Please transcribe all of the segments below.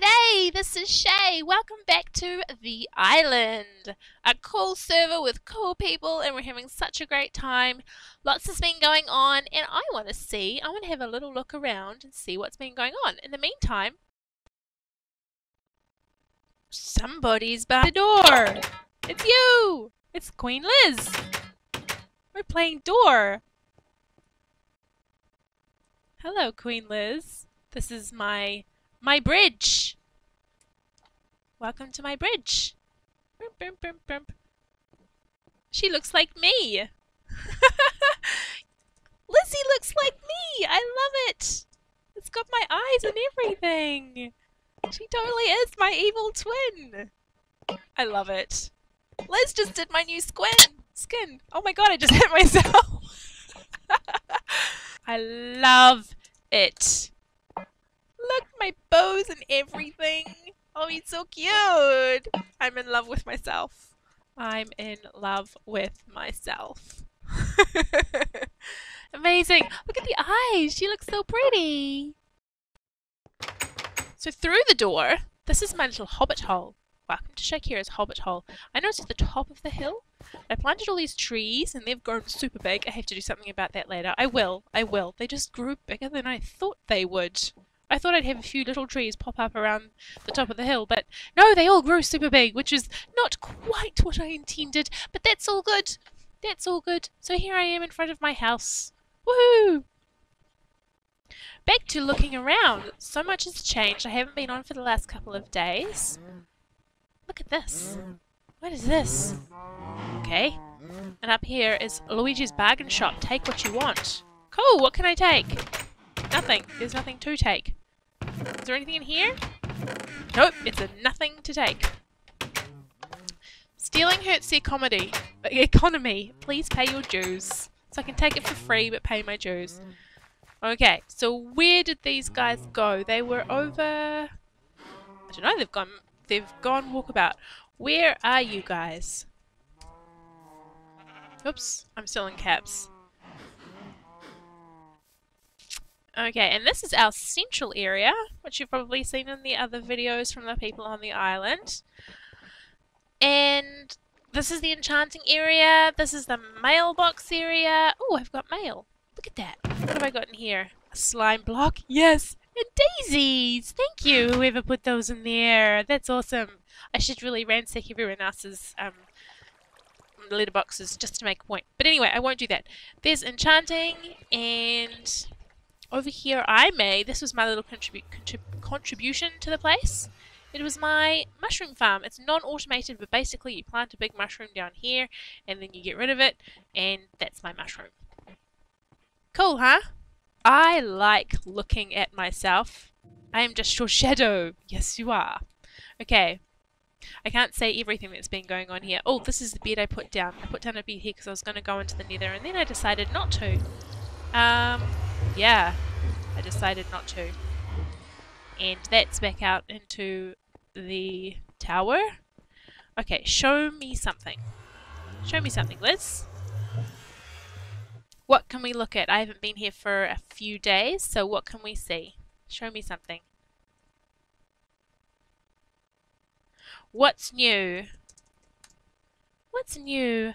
G'day, this is Shay. Welcome back to The Island, a cool server with cool people, and we're having such a great time. Lots has been going on, and I want to have a little look around and see what's been going on. In the meantime, somebody's by the door. It's you. It's Queen Liz. We're playing door. Hello, Queen Liz. This is my bridge. Welcome to my bridge. Burp, burp, burp, burp. She looks like me. Lizzie looks like me. I love it. It's got my eyes and everything. She totally is my evil twin. I love it. Liz just did my new skin. Oh my god, I just hit myself. I love it. Look, my bows and everything. Oh, it's so cute. I'm in love with myself. I'm in love with myself. Amazing. Look at the eyes. She looks so pretty. So through the door, this is my little hobbit hole. Welcome to shaiQuera's hobbit hole. I know it's at the top of the hill. I planted all these trees and they've grown super big. I have to do something about that later. I will. They just grew bigger than I thought they would. I thought I'd have a few little trees pop up around the top of the hill, but no, they all grew super big, which is not quite what I intended, but that's all good. That's all good. So here I am in front of my house. Woohoo! Back to looking around. So much has changed. I haven't been on for the last couple of days. Look at this. What is this? Okay. And up here is Luigi's bargain shop. Take what you want. Cool, what can I take? Nothing. There's nothing to take. Is there anything in here? Nope, it's a nothing to take. Stealing hurts the economy. Please pay your dues. So I can take it for free, but pay my dues. Okay, so where did these guys go? They were over... I don't know, they've gone walkabout. Where are you guys? Oops, I'm still in caps. Okay, and this is our central area, which you've probably seen in the other videos from the people on the island. And this is the enchanting area. This is the mailbox area. Oh, I've got mail. Look at that. What have I got in here? A slime block? Yes. And daisies. Thank you, whoever put those in there. That's awesome. I should really ransack everyone else's letterboxes just to make a point. But anyway, I won't do that. There's enchanting and... over here this was my little contribution to the place. It was my mushroom farm. It's non-automated, but basically you plant a big mushroom down here and then you get rid of it, and that's my mushroom. Cool, huh? I like looking at myself. I am just your shadow. Yes, you are. Okay. I can't say everything that's been going on here. Oh, this is the bed I put down. I put down a bed here because I was going to go into the nether, and then I decided not to. Yeah, I decided not to. And that's back out into the tower. Okay, show me something. Show me something, Liz. What can we look at? I haven't been here for a few days, so what can we see? Show me something. What's new? What's new?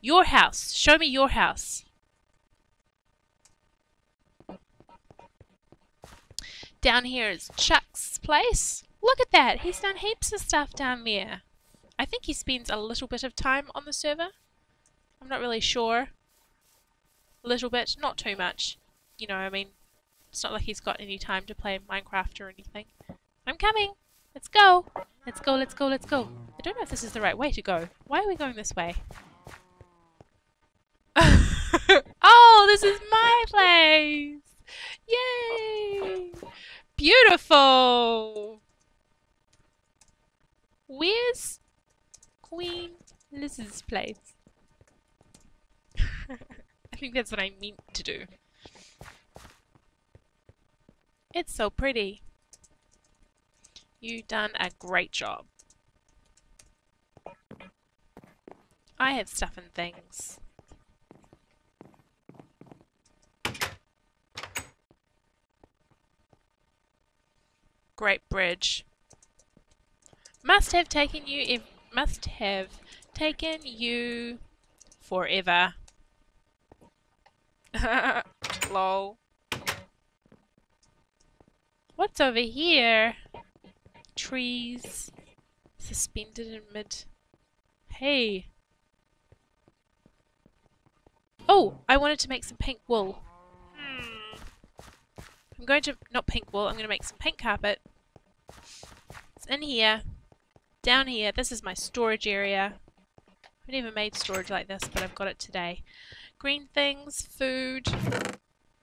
Your house. Show me your house. Down here is Chuck's place. Look at that. He's done heaps of stuff down there. I think he spends a little bit of time on the server. I'm not really sure. A little bit. Not too much. You know, I mean, it's not like he's got any time to play Minecraft or anything. I'm coming. Let's go. Let's go, let's go, let's go. I don't know if this is the right way to go. Why are we going this way? Oh, this is my place! Yay! Beautiful! Where's Queen Liz's place? I think that's what I meant to do. It's so pretty. You've done a great job. I have stuff and things. Great Bridge. Must have taken you forever. Lol. What's over here? Trees suspended in mid. Hey. Oh, I wanted to make some pink wool. I'm going to not pink wool. I'm going to make some pink carpet. It's in here, down here. This is my storage area. I've never made storage like this, but I've got it today. Green things, food.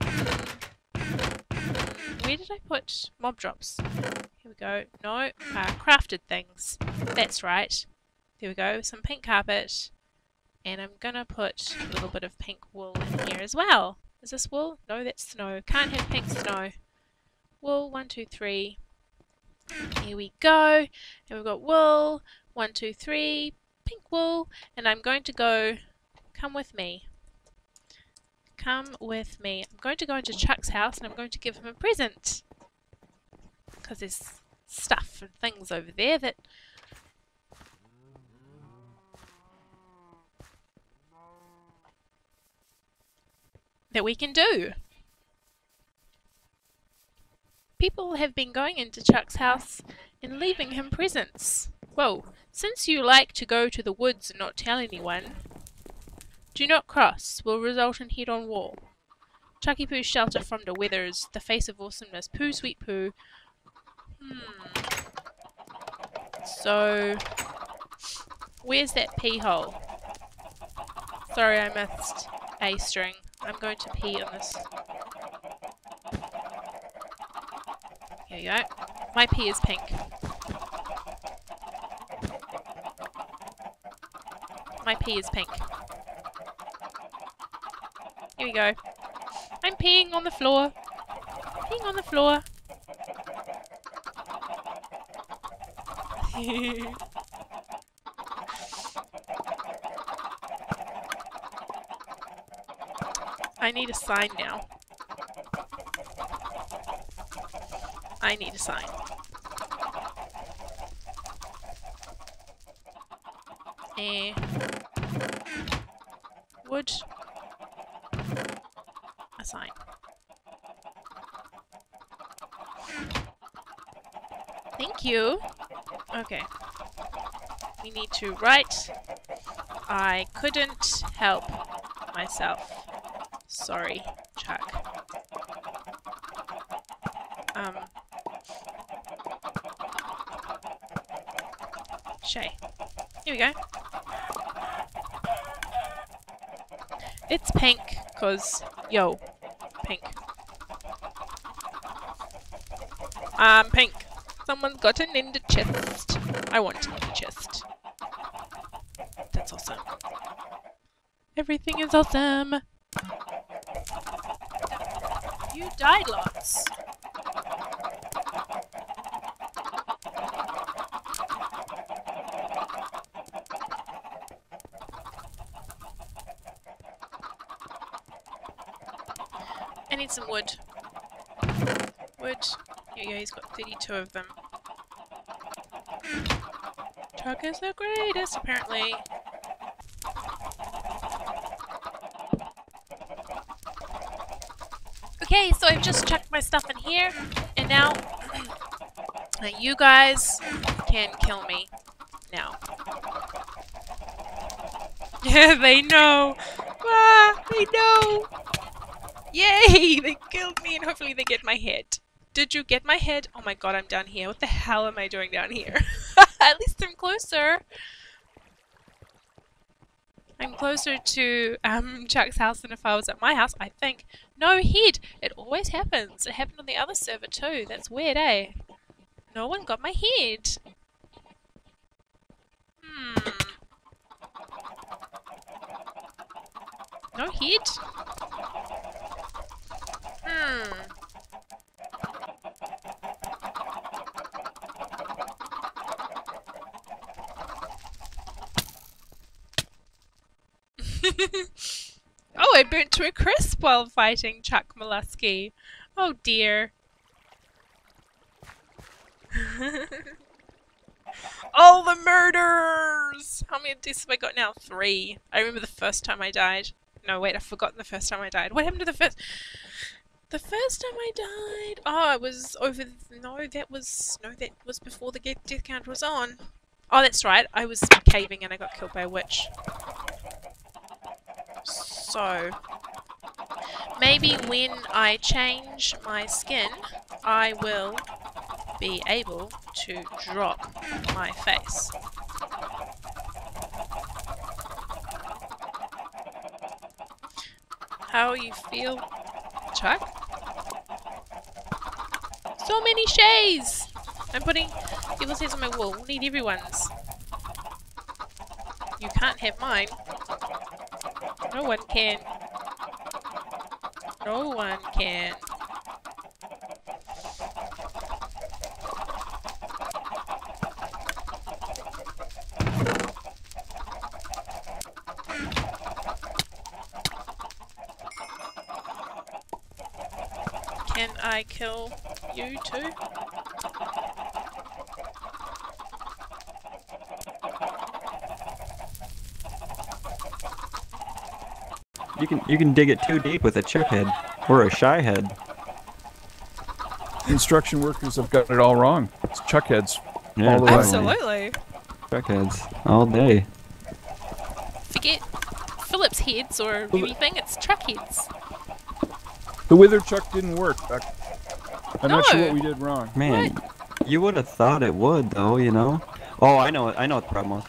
Where did I put mob drops? Here we go. No, crafted things. That's right. There we go. Some pink carpet, and I'm gonna put a little bit of pink wool in here as well. Is this wool? No, that's snow. Can't have pink snow. Wool, 1, 2, 3. Here we go. And we've got wool, 1, 2, 3. Pink wool, and I'm going to go. Come with me. Come with me. I'm going to go into Chuck's house and I'm going to give him a present. Because there's stuff and things over there that... that we can do. People have been going into Chuck's house and leaving him presents. Whoa. Since you like to go to the woods and not tell anyone... Do not cross, will result in head-on war. Chucky Poo's shelter from the weathers, the face of awesomeness. Poo, sweet poo. So, where's that pee hole? Sorry, I missed a string. I'm going to pee on this. There you go. My pee is pink. My pee is pink. Here we go. I'm peeing on the floor. Peeing on the floor. I need a sign now. I need a sign. Wood. Sign. Thank you. Okay. We need to write. I couldn't help myself. Sorry, Chuck. Shay. Here we go. It's pink, cause yo. Pink. I'm pink. Someone's got an ender chest. I want an ender chest. That's awesome. Everything is awesome. You died lots. I need some wood. Wood. Here you go, he's got 32 of them. Chuck is the greatest, apparently. Okay, so I've just chucked my stuff in here, and now you guys can kill me. Now. Yeah, they know! Ah, they know! Yay! They killed me, and hopefully they get my head. Did you get my head? Oh my god, I'm down here. What the hell am I doing down here? At least I'm closer. I'm closer to Chuck's house than if I was at my house, I think. No head! It always happens. It happened on the other server too. That's weird, eh? No one got my head. No head? Oh, I burnt to a crisp while fighting Chuck Mlusky. Oh dear. All the murders! How many deaths have I got now? 3. I remember the first time I died. No, wait, I've forgotten the first time I died. What happened to the first... The first time I died... Oh, it was over... No, that was... No, that was before the death count was on. Oh, that's right. I was caving and I got killed by a witch. So... Maybe when I change my skin, I will be able to drop my face. How you feel, Chuck? So many shades! I'm putting people's heads on my wall. Need everyone's. You can't have mine. No one can. No one can. Can I kill you too? You can dig it too deep with a chip head or a shy head. Construction workers have got it all wrong. It's chuck heads. Yeah, all the absolutely. Chuck heads all day. Forget Phillips heads or anything. It's chuck heads. The withered chuck didn't work. I'm not sure what we did wrong. Man, what? You would have thought it would though, you know. Oh, I know what the problem was.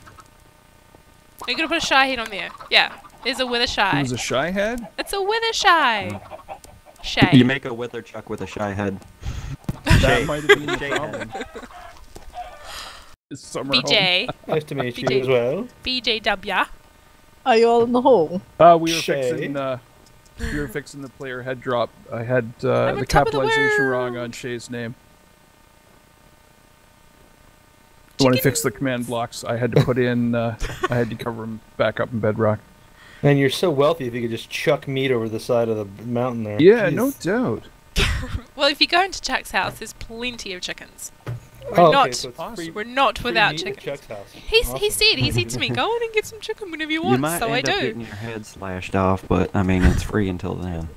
You're gonna put a shy head on there. Yeah. There's a wither shy. There's a shy head? It's a wither shy. Shay. You make a wither chuck with a shy head. That might have been the problem. It's summer BJ. Home. Nice to meet BJ. You as well. BJW. Are you all in the hole? We were fixing the player head drop. I had the capitalization wrong on Shay's name. When I fixed the command blocks, I had to put in, I had to cover them back up in bedrock. Man, you're so wealthy if you could just chuck meat over the side of the mountain there. Yeah, jeez. No doubt. Well, if you go into Chuck's house, there's plenty of chickens. We're not without chickens. He said to me, go on and get some chicken whenever you want. You might end up getting your head slashed off, but I mean it's free until then.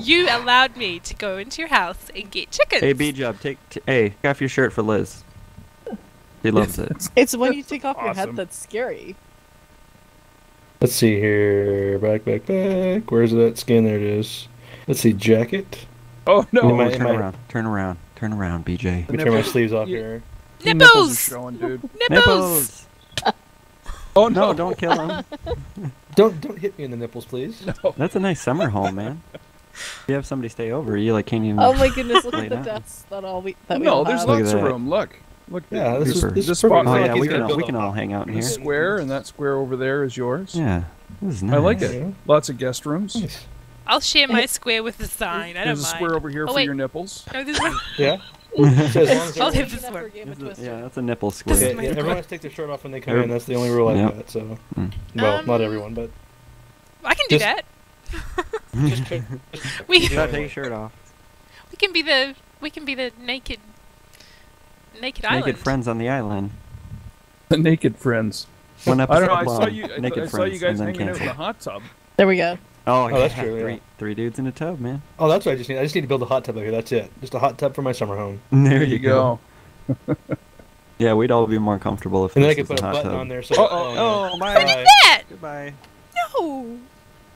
You allowed me to go into your house and get chickens. Hey, B-Job, take off your shirt for Liz. He loves it. It's when you take off your head that's scary. Let's see here. Back. Where's that skin? There it is. Let's see, jacket. Oh no! Turn around, BJ. Let me turn my sleeves off here. Nipples are showing, dude. Nipples! Oh no! Don't kill him. Don't hit me in the nipples, please. No. That's a nice summer home, man. If you have somebody stay over, you like can't even. Oh my goodness! Look at the deaths. There's lots of room. Look. Yeah, this is spot. Oh yeah, we can all hang out in here. The square and that square over there is yours. Yeah, this is nice. I like it. Lots of guest rooms. Nice. I'll share my square with the sign. I don't mind. There's a square over here for your nipples. No, there's one. Yeah. I'll have this one. Yeah, that's a nipple square. Yeah, everyone has to take their shirt off when they come in. That's the only rule I've got. So, well, not everyone, but I can do that. We gotta take your shirt off. We can be the naked island. Naked friends on the island. The naked friends. One episode long. I saw you guys hanging out in the hot tub. There we go. Oh, that's true. Three dudes in a tub, man. Oh, that's what I just need. I just need to build a hot tub out here. That's it. Just a hot tub for my summer home. There you go. Yeah, we'd all be more comfortable if. And then I could put a button on there. So oh my! Who did that? Goodbye. No.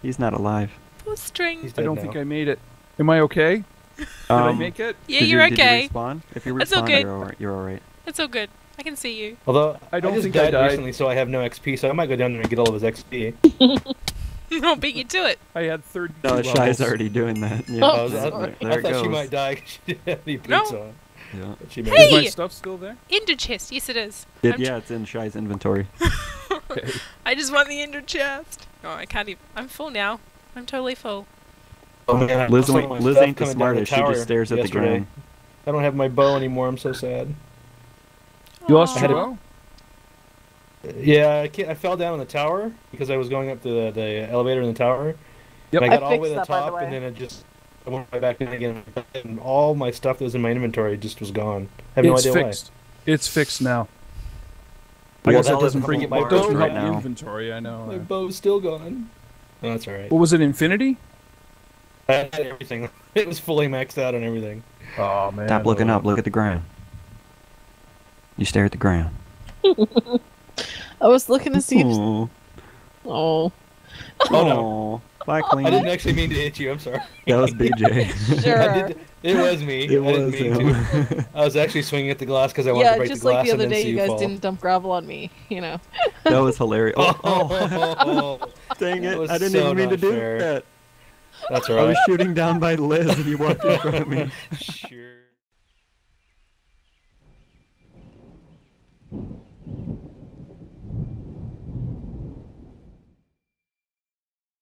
He's not alive. Poor string. I don't think I made it. Am I okay? Did I make it? Yeah, you're okay. Did you respawn? If you respawn, you're all right. That's all good. I can see you. Although I just died recently, so I have no XP. So I might go down there and get all of his XP. I'll beat you to it. I had 30. No, Shai's already doing that. Yeah. Oh, I thought she might die because she didn't have any boots on. Yeah. Hey! Is my stuff still there? Ender chest. Yes, it is. It's in Shai's inventory. Okay. I just want the ender chest. Oh, I can't even. I'm full now. I'm totally full. Oh, man. Liz ain't the smartest. She just stares at the ground. I don't have my bow anymore. I'm so sad. You lost your bow? Yeah, I fell down in the tower because I was going up the elevator in the tower. Yep. And I got all the way to the top, and then it just I went right back in again, and all my stuff that was in my inventory just was gone. I have no idea fixed. Why. It's fixed now. I guess that doesn't bring it back to right now. Inventory, I know. My bow's still gone. No, that's all right. What was it, Infinity? I had everything. It was fully maxed out on everything. Oh man! Stop looking up. Look at the ground. You stare at the ground. I was looking to see. If... Oh. Oh no. Bye, Clean. I didn't actually mean to hit you, I'm sorry. That was BJ. Sure. It was me. I didn't mean to. I was actually swinging at the glass because I wanted to break the glass. Yeah, just like the other day, you guys didn't dump gravel on me, you know. That was hilarious. Oh. Dang it, I didn't even mean to do that. That's right. I was shooting down by Liz and you walked in front of me. Sure.